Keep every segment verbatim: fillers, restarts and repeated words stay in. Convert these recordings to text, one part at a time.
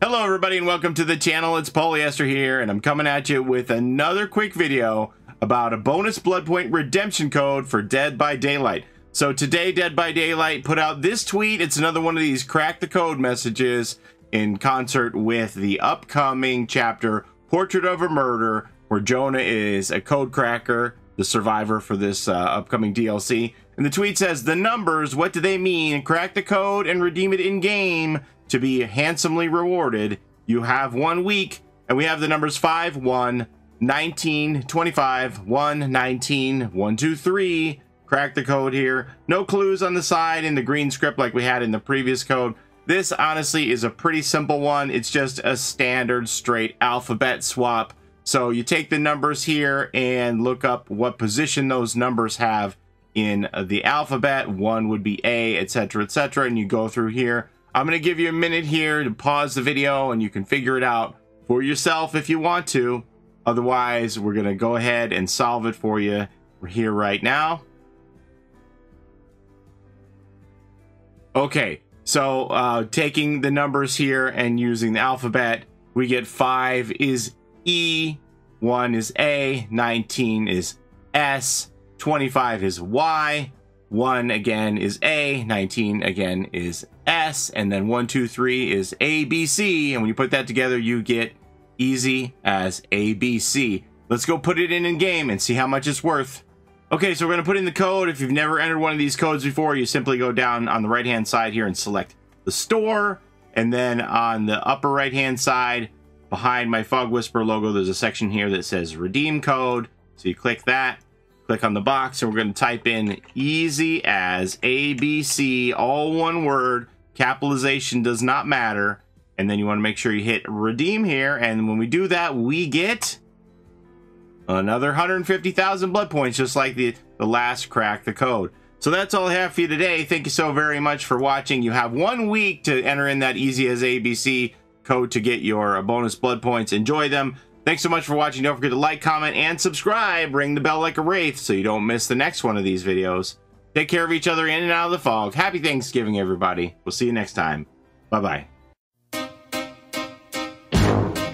Hello everybody and welcome to the channel. It's Paulie Esther here and I'm coming at you with another quick video about a bonus blood point redemption code for Dead by Daylight. So today Dead by Daylight put out this tweet. It's another one of these crack the code messages in concert with the upcoming chapter Portrait of a Murder, where Jonah is a code cracker, the survivor for this uh, upcoming D L C. And the tweet says, the numbers, what do they mean? Crack the code and redeem it in game to be handsomely rewarded. You have one week, and we have the numbers five, one, nineteen, twenty-five, one, nineteen, one, two, three. Crack the code here. No clues on the side in the green script like we had in the previous code. This honestly is a pretty simple one. It's just a standard straight alphabet swap. So you take the numbers here and look up what position those numbers have in the alphabet. One would be A, etc, etc, and you go through here. I'm going to give you a minute here to pause the video and you can figure it out for yourself if you want to. Otherwise, we're going to go ahead and solve it for you. We're here right now. Okay, so uh, taking the numbers here and using the alphabet, we get five is E, one is A, nineteen is S, twenty-five is Y, one again is A, nineteen again is S, and then one, two, three is A, B, C. And when you put that together, you get easy as A, B, C. Let's go put it in in game and see how much it's worth. Okay, so we're going to put in the code. If you've never entered one of these codes before, you simply go down on the right hand side here and select the store. And then on the upper right hand side behind my Fog Whisperer logo, there's a section here that says redeem code. So you click that. Click on the box and we're going to type in easy as A B C, all one word, capitalization does not matter. And then you want to make sure you hit redeem here. And when we do that, we get another one hundred fifty thousand blood points, just like the, the last crack the code. So that's all I have for you today. Thank you so very much for watching. You have one week to enter in that easy as A B C code to get your bonus blood points. Enjoy them. Thanks so much for watching. Don't forget to like, comment, and subscribe. Ring the bell like a wraith so you don't miss the next one of these videos. Take care of each other in and out of the fog. Happy Thanksgiving, everybody. We'll see you next time. Bye-bye.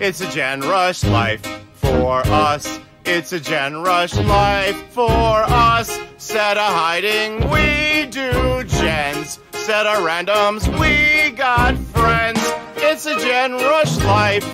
It's a Gen Rush life for us. It's a Gen Rush life for us. Set a hiding, we do gens. Set a randoms, we got friends. It's a Gen Rush life